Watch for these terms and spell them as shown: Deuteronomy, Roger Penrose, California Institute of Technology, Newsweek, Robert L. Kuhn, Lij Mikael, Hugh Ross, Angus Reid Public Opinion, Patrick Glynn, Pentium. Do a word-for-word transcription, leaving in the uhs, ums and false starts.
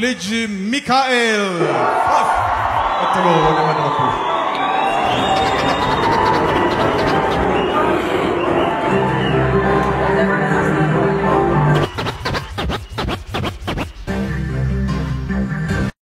Lij Mikael.